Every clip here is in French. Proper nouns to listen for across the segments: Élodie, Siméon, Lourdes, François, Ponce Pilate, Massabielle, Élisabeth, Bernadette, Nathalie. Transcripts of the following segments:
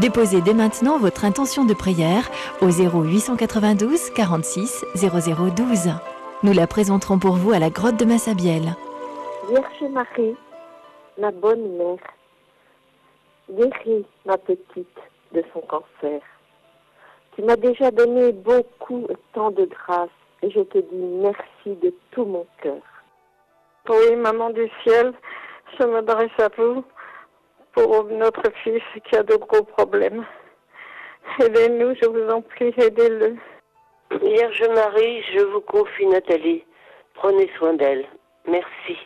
Déposez dès maintenant votre intention de prière au 0892 46 0012. Nous la présenterons pour vous à la grotte de Massabielle. Vierge Marie, ma bonne mère, guéris ma petite de son cancer. Tu m'as déjà donné beaucoup et tant de grâce et je te dis merci de tout mon cœur. Oui, maman du ciel, je m'adresse à vous pour notre fils qui a de gros problèmes. Aidez-nous, je vous en prie, aidez-le. Vierge Marie, je vous confie Nathalie. Prenez soin d'elle. Merci.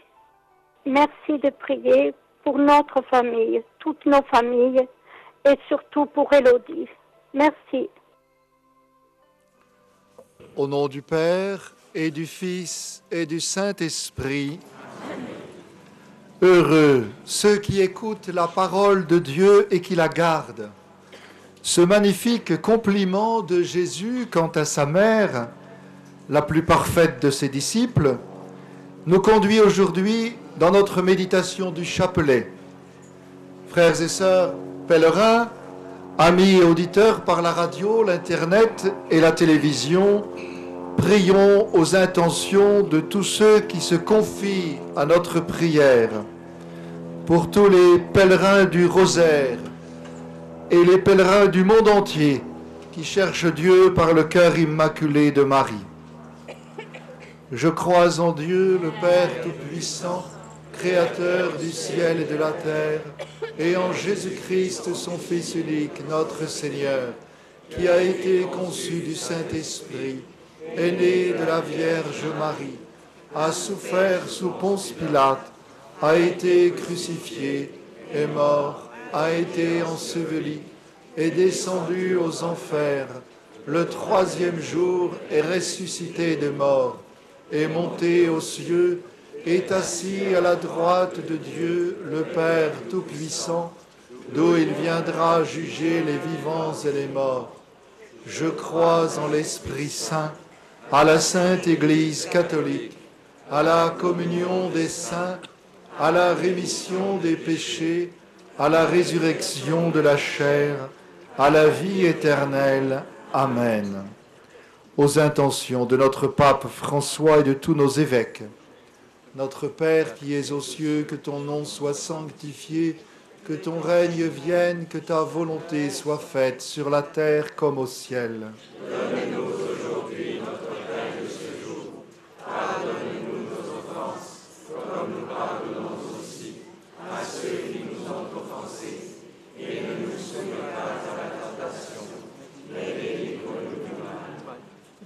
Merci de prier pour notre famille, toutes nos familles et surtout pour Élodie. Merci. Au nom du Père et du Fils et du Saint-Esprit, heureux ceux qui écoutent la parole de Dieu et qui la gardent. Ce magnifique compliment de Jésus quant à sa mère, la plus parfaite de ses disciples, nous conduit aujourd'hui dans notre méditation du chapelet. Frères et sœurs, pèlerins, amis et auditeurs par la radio, l'Internet et la télévision, prions aux intentions de tous ceux qui se confient à notre prière. Pour tous les pèlerins du rosaire et les pèlerins du monde entier qui cherchent Dieu par le cœur immaculé de Marie. Je crois en Dieu, le Père Tout-Puissant, Créateur du ciel et de la terre, et en Jésus-Christ, son Fils unique, notre Seigneur, qui a été conçu du Saint-Esprit, est né de la Vierge Marie, a souffert sous Ponce Pilate, a été crucifié, est mort, a été enseveli, est descendu aux enfers. Le troisième jour est ressuscité des morts, est monté aux cieux, est assis à la droite de Dieu, le Père Tout-Puissant, d'où il viendra juger les vivants et les morts. Je crois en l'Esprit Saint, à la Sainte Église catholique, à la communion des saints, à la rémission des péchés, à la résurrection de la chair, à la vie éternelle. Amen. Aux intentions de notre pape François et de tous nos évêques. Notre Père qui es aux cieux, que ton nom soit sanctifié, que ton règne vienne, que ta volonté soit faite sur la terre comme au ciel. Donne-nous aujourd'hui notre pain de ce jour. Pardonne-nous nos offenses, comme nous pardonnons aussi à ceux qui nous ont offensés. Et ne nous soumets pas à la tentation, mais délivre-nous du mal.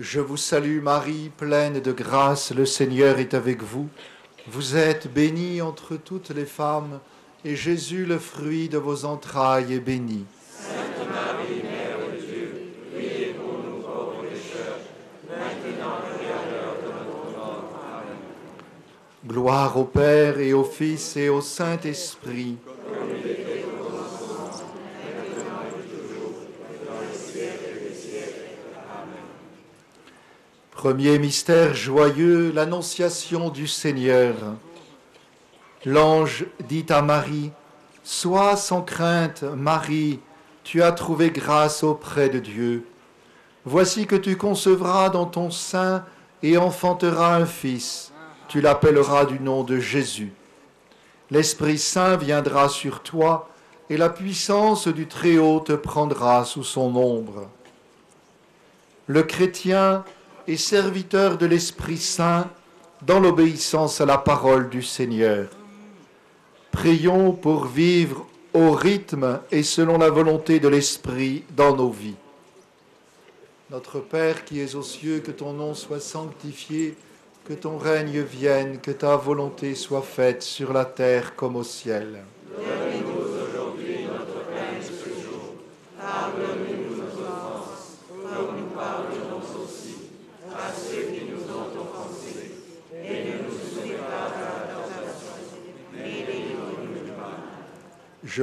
Je vous salue Marie, pleine de grâce, le Seigneur est avec vous. Vous êtes bénie entre toutes les femmes, et Jésus, le fruit de vos entrailles, est béni. Sainte Marie, Mère de Dieu, priez pour nous pauvres pécheurs, maintenant et à l'heure de notre mort. Amen. Gloire au Père et au Fils et au Saint-Esprit. Premier mystère joyeux, l'annonciation du Seigneur. L'ange dit à Marie, « Sois sans crainte, Marie, tu as trouvé grâce auprès de Dieu. Voici que tu concevras dans ton sein et enfanteras un fils. Tu l'appelleras du nom de Jésus. L'Esprit Saint viendra sur toi et la puissance du Très-Haut te prendra sous son ombre. » Le chrétien et serviteur de l'Esprit Saint dans l'obéissance à la parole du Seigneur. Prions pour vivre au rythme et selon la volonté de l'Esprit dans nos vies. Notre Père qui es aux cieux, que ton nom soit sanctifié, Que ton règne vienne, que ta volonté soit faite sur la terre comme au ciel. Donne-nous aujourd'hui notre pain de ce jour. Pardonne-nous nos offenses, comme nous pardonnons aussi à ceux qui nous ont offensés. Et ne nous soumets pas à la tentation, mais délivre-nous du mal. Je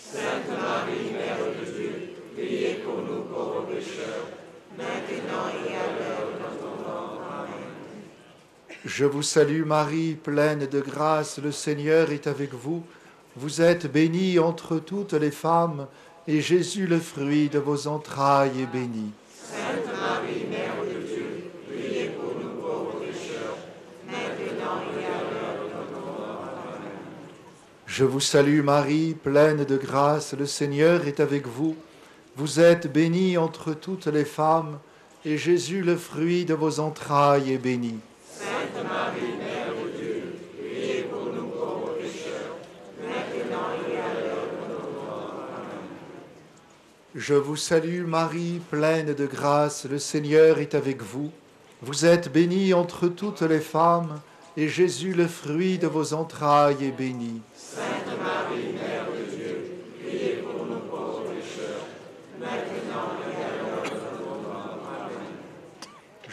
Sainte Marie, Mère de Dieu, priez pour nous pauvres pécheurs, maintenant et à l'heure de notre mort. Amen. Je vous salue Marie, pleine de grâce, le Seigneur est avec vous. Vous êtes bénie entre toutes les femmes, et Jésus, le fruit de vos entrailles, est béni. Sainte Marie, Mère de Dieu, priez pour nous pauvres pécheurs, maintenant et à l'heure de notre mort. Amen. Je vous salue Marie, pleine de grâce, le Seigneur est avec vous. Vous êtes bénie entre toutes les femmes, et Jésus, le fruit de vos entrailles, est béni. Sainte Marie, Mère de Dieu, priez pour nous pauvres pécheurs, maintenant et à l'heure de notre mort. Amen. Je vous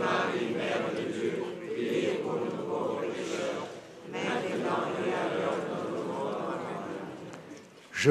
Marie, Mère de Dieu, priez pour nous pauvres pécheurs, maintenant et à l'heure de notre mort. Amen. Je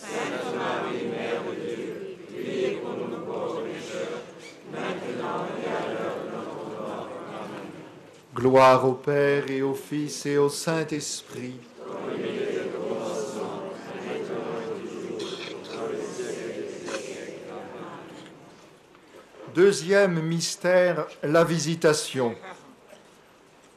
Sainte Marie, Mère de Dieu, priez pour nous pauvres pécheurs, maintenant et à l'heure de notre mort. Amen. Je vous salue Marie, pleine de grâce, le Seigneur est avec vous. Vous êtes bénie entre toutes les femmes, et Jésus, le fruit de vos entrailles, est béni. Sainte Marie, Mère de Dieu, priez pour nous pauvres pécheurs, maintenant et à l'heure de notre mort. Amen. Gloire au Père et au Fils et au Saint-Esprit. Comme il était au commencement, maintenant et toujours, dans les siècles des siècles. Amen. Deuxième mystère, la visitation.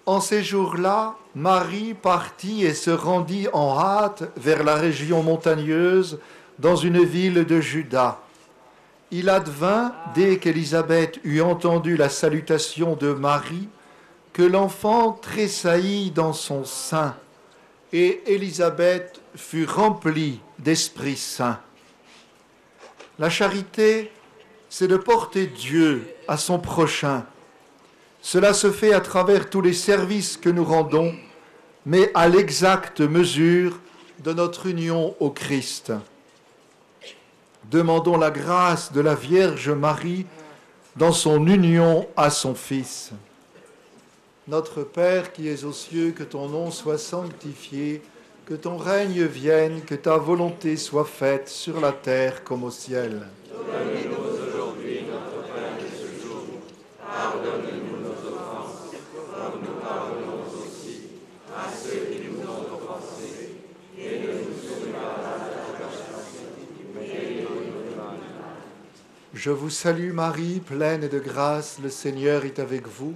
En ces jours-là, Marie partit et se rendit en hâte vers la région montagneuse, dans une ville de Juda. Il advint, dès qu'Élisabeth eut entendu la salutation de Marie, que l'enfant tressaillit dans son sein, et Élisabeth fut remplie d'Esprit Saint. La charité, c'est de porter Dieu à son prochain. Cela se fait à travers tous les services que nous rendons, mais à l'exacte mesure de notre union au Christ. Demandons la grâce de la Vierge Marie dans son union à son Fils. Notre Père qui es aux cieux, que ton nom soit sanctifié, que ton règne vienne, que ta volonté soit faite sur la terre comme au ciel. Donne-nous aujourd'hui notre pain de ce jour. Pardonne-nous. Je vous salue Marie, pleine de grâce, le Seigneur est avec vous.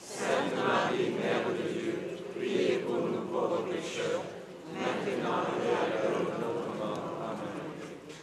Sainte Marie, Mère de Dieu, priez pour nous pauvres pécheurs, maintenant et à l'heure de notre mort. Amen.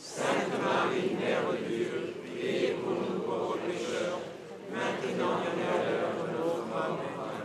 Sainte Marie, Mère de Dieu, priez pour nous pauvres pécheurs, maintenant et à l'heure de notre mort. Amen.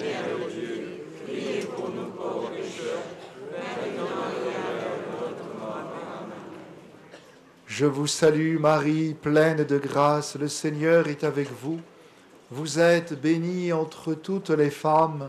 Mère de Dieu, priez pour nous pauvres pécheurs, maintenant et à l'heure de notre mort. Amen. Je vous salue, Marie, pleine de grâce, le Seigneur est avec vous. Vous êtes bénie entre toutes les femmes,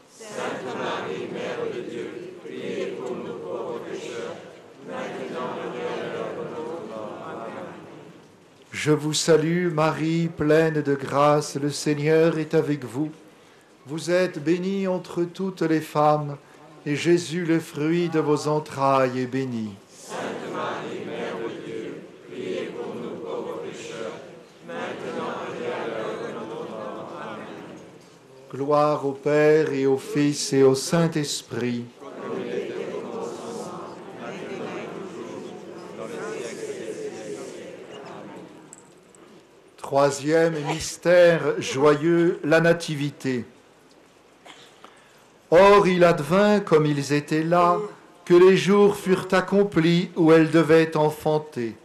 Sainte Marie, Mère de Dieu, priez pour nous pauvres pécheurs, maintenant et à l'heure de notre mort. Amen. Je vous salue, Marie, pleine de grâce, le Seigneur est avec vous. Vous êtes bénie entre toutes les femmes, et Jésus, le fruit de vos entrailles, est béni. Sainte Marie, Mère de Dieu, priez pour nous pauvres pécheurs, maintenant et à l'heure de notre mort. Amen. Je vous salue, Marie, pleine de grâce, le Seigneur est avec vous. Vous êtes bénie entre toutes les femmes, et Jésus, le fruit de vos entrailles, est béni. Sainte Marie, Mère de Dieu, priez pour nous pauvres pécheurs, maintenant et à l'heure de notre mort. Amen. Gloire au Père et au Fils et au Saint-Esprit. Troisième mystère joyeux, la Nativité. Or, il advint, comme ils étaient là, que les jours furent accomplis où elle devait enfanter.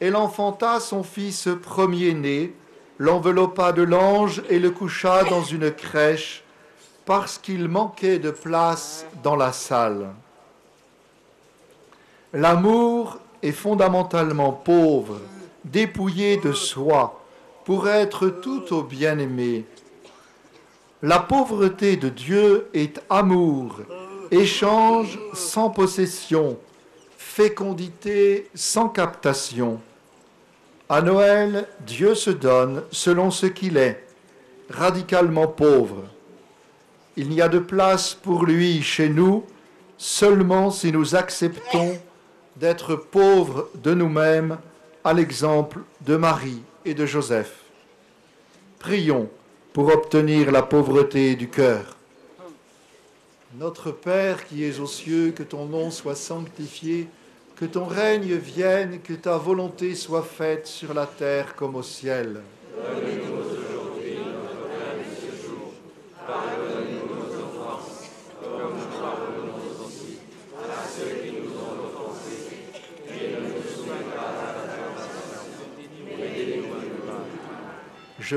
Elle enfanta son fils premier-né, l'enveloppa de l'ange et le coucha dans une crèche, parce qu'il manquait de place dans la salle. L'amour est fondamentalement pauvre, dépouillé de soi, pour être tout au bien-aimé. La pauvreté de Dieu est amour, échange sans possession, fécondité sans captation. À Noël, Dieu se donne selon ce qu'il est, radicalement pauvre. Il n'y a de place pour lui chez nous, seulement si nous acceptons d'être pauvres de nous-mêmes, à l'exemple de Marie et de Joseph. Prions pour obtenir la pauvreté du cœur. Notre Père qui es aux cieux, que ton nom soit sanctifié, que ton règne vienne, que ta volonté soit faite sur la terre comme au ciel. Donne-nous aujourd'hui notre pain de ce jour. Pardonne-nous nos offenses, comme nous pardonnons aussi à ceux qui nous ont offensés. Et ne nous soumets pas à la tentation, mais délivre-nous du mal. Je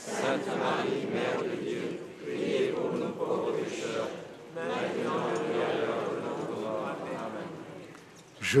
Sainte Marie, Mère de Dieu, priez pour nos pauvres pécheurs, maintenant et à l'heure de notre mort. Amen. Je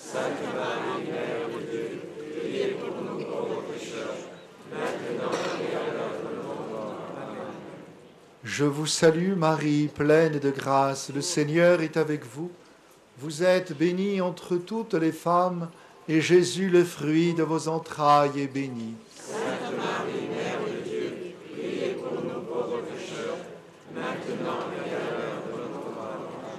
Sainte Marie, Mère de Dieu, priez pour nous pauvres pécheurs, maintenant et à l'heure de notre mort. Amen. Je vous salue, Marie, pleine de grâce, le Seigneur est avec vous. Vous êtes bénie entre toutes les femmes, et Jésus, le fruit de vos entrailles, est béni. Sainte Marie, Mère de Dieu, priez pour nous pauvres pécheurs, maintenant et à l'heure de notre mort. Amen.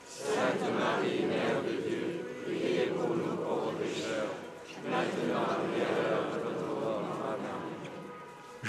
Sainte Marie, Mère de Dieu, priez pour nous pauvres pécheurs, maintenant et à l'heure de notre mort. Amen.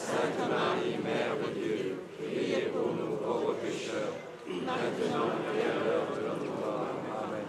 Sainte Marie, Mère de Dieu, priez pour nous pauvres pécheurs, maintenant et à l'heure de notre mort. Amen.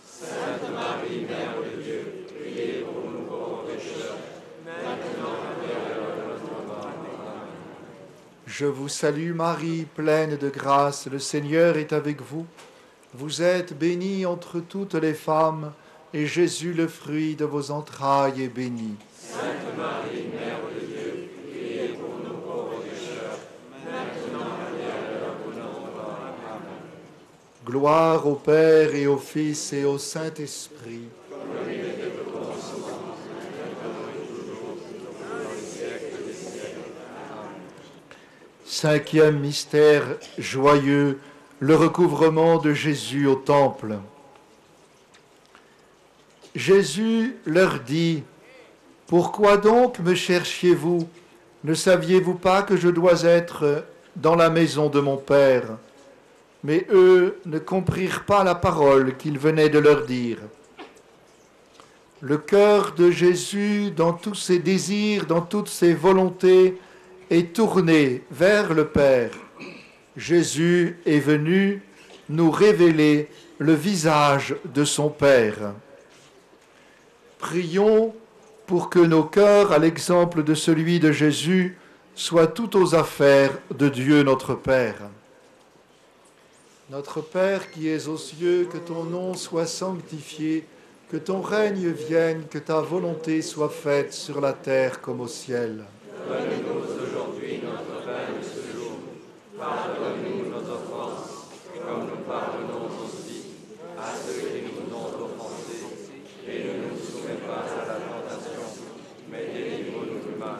Dieu, priez pour nous pauvres pécheurs, maintenant et à l'heure de notre mort. Amen. Je vous salue Marie, pleine de grâce, le Seigneur est avec vous. Vous êtes bénie entre toutes les femmes, et Jésus, le fruit de vos entrailles, est béni. Sainte Marie, Mère de Dieu, priez pour nous pauvres pécheurs, maintenant et à l'heure de notre mort. Amen. Je vous salue Marie, pleine de grâce, le Seigneur est avec vous. Vous êtes bénie entre toutes les femmes, et Jésus, le fruit de vos entrailles, est béni. Sainte Marie, Mère de Dieu, priez pour nous pauvres pécheurs, maintenant et à l'heure de notre mort. Amen. Gloire au Père et au Fils et au Saint-Esprit. Cinquième mystère joyeux, le recouvrement de Jésus au temple. Jésus leur dit, « Pourquoi donc me cherchiez-vous? Ne saviez-vous pas que je dois être dans la maison de mon Père ?» Mais eux ne comprirent pas la parole qu'il venait de leur dire. Le cœur de Jésus, dans tous ses désirs, dans toutes ses volontés, est tourné vers le Père. Jésus est venu nous révéler le visage de son Père. Prions pour que nos cœurs, à l'exemple de celui de Jésus, soient tout aux affaires de Dieu notre Père. Notre Père qui es aux cieux, que ton nom soit sanctifié, que ton règne vienne, que ta volonté soit faite sur la terre comme au ciel. Donne-nous aujourd'hui notre pain de ce jour. Pardonne-nous nos offenses, comme nous pardonnons aussi à ceux qui nous ont offensés. Et ne nous soumets pas à la tentation, mais délivre-nous du mal.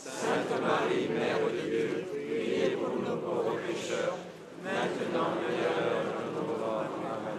Sainte Marie, Mère de Dieu, priez pour nous pauvres pécheurs, maintenant et à l'heure de notre mort. Amen.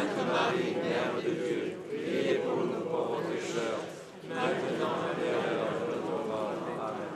Marie, Mère de Dieu, priez pour nous pauvres pécheurs, maintenant et à l'heure de notre mort. Amen.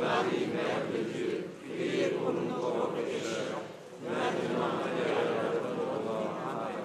Marie, Mère de Dieu, priez pour nous pauvres pécheurs, maintenant et à l'heure de notre mort. Amen.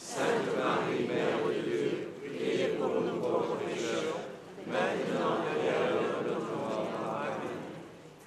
Sainte Marie, Mère de Dieu, priez pour nous pauvres pécheurs, maintenant et à l'heure de notre mort. Amen.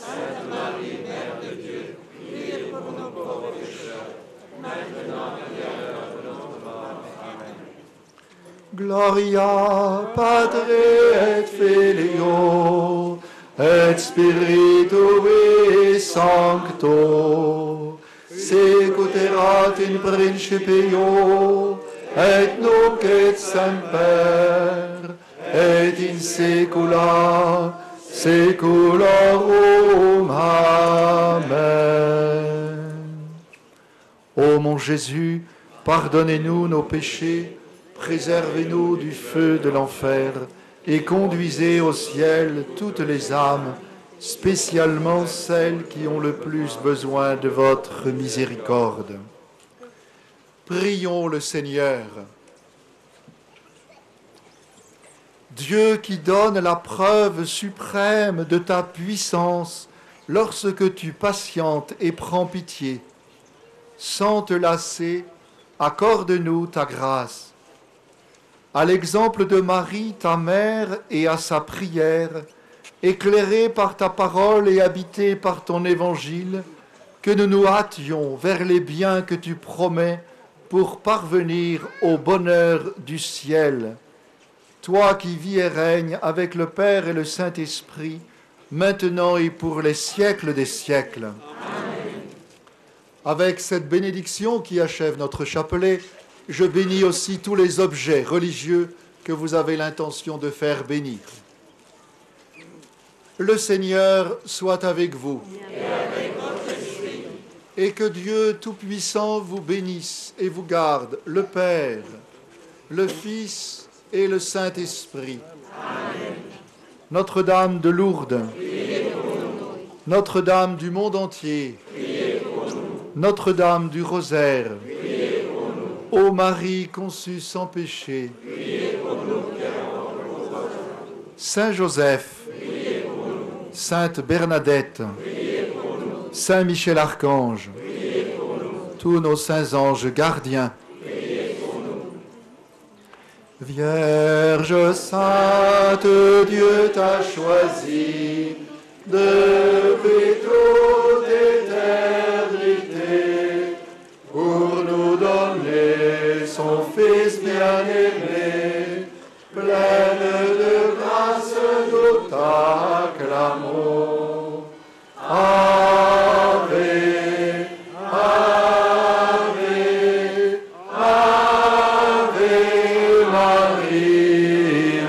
Sainte Marie, Mère de Dieu, priez pour nous pauvres pécheurs, maintenant et à l'heure de notre mort. Amen. Gloria Padre et Filio et Spiritui Sancto, sicut erat in principio et nunc et semper et in saecula saeculorum. Amen. Ô mon Jésus, pardonnez-nous nos péchés, préservez-nous du feu de l'enfer et conduisez au ciel toutes les âmes, spécialement celles qui ont le plus besoin de votre miséricorde. Prions le Seigneur. Dieu qui donne la preuve suprême de ta puissance lorsque tu patientes et prends pitié, sans te lasser, accorde-nous ta grâce. À l'exemple de Marie, ta mère, et à sa prière, éclairée par ta parole et habitée par ton évangile, que nous nous hâtions vers les biens que tu promets pour parvenir au bonheur du ciel. Toi qui vis et règnes avec le Père et le Saint-Esprit, maintenant et pour les siècles des siècles. Amen. Avec cette bénédiction qui achève notre chapelet, je bénis aussi tous les objets religieux que vous avez l'intention de faire bénir. Le Seigneur soit avec vous. Et avec votre esprit. Et que Dieu Tout-Puissant vous bénisse et vous garde, le Père, le Fils et le Saint-Esprit. Amen. Notre-Dame de Lourdes. Priez pour nous. Notre-Dame du monde entier. Priez pour nous. Notre-Dame du Rosaire. Ô Marie conçue sans péché, priez pour nous, car Saint Joseph, priez pour nous. Sainte Bernadette, priez pour nous. Saint Michel-Archange, priez pour nous. Tous nos saints anges gardiens, priez pour nous. Vierge Sainte, Dieu t'a choisie depuis toute éternité pour nous donner son Fils bien-aimé, pleine de grâce, nous t'acclamons. Ave, Ave, Ave Maria.